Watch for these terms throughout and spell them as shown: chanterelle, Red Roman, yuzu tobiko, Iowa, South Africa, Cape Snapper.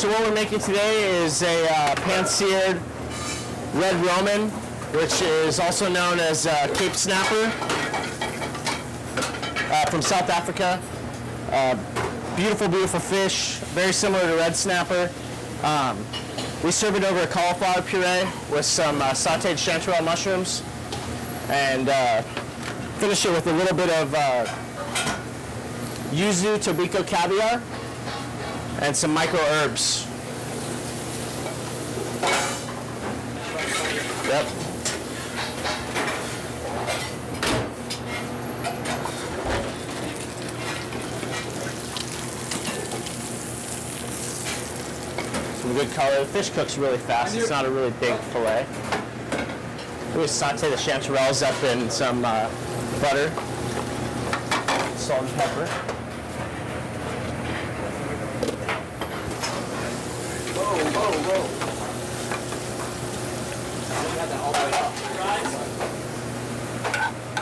So what we're making today is a pan-seared Red Roman, which is also known as Cape Snapper from South Africa. Beautiful, beautiful fish, very similar to Red Snapper. We serve it over a cauliflower puree with some sauteed chanterelle mushrooms and finish it with a little bit of yuzu tobiko caviar and some micro herbs. Yep. Some good color. The fish cooks really fast. It's not a really big fillet. We saute the chanterelles up in some butter, salt and pepper.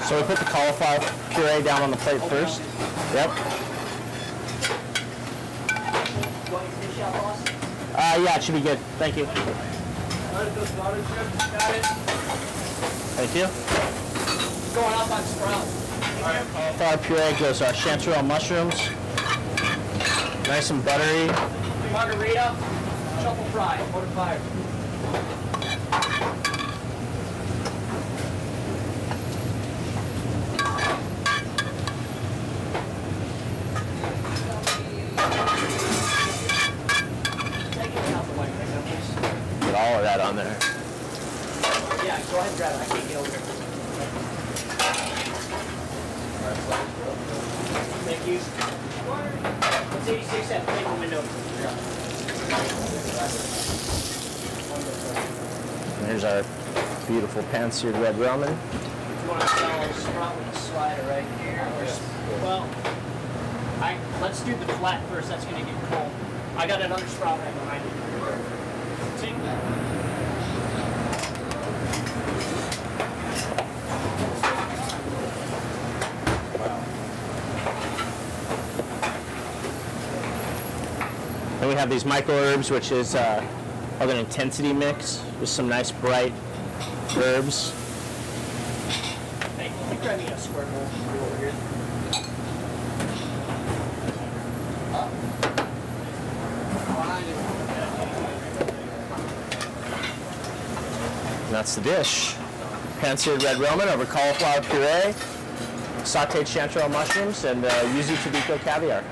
So we put the cauliflower puree down on the plate first. Yep. Yeah, it should be good. Thank you. Thank you. Going up on sprouts. Cauliflower puree goes our chanterelle mushrooms. Nice and buttery. Margarita, truffle fry, over fire. All of that on there. Yeah, go ahead and grab it. I can't get over it. Thank you. It's 86 at the table window. There's our beautiful pan-seared Red Roman. If you want to sell a sprout with a slider right here. Well, let's do the flat first. That's going to get cold. I got another sprout right behind you. Then we have these micro herbs, which is an intensity mix with some nice bright herbs. Thank you. You're grabbing a square bowl over here. And that's the dish. Pan-seared Red Roman over cauliflower puree, sauteed chanterelle mushrooms, and yuzu tobiko caviar.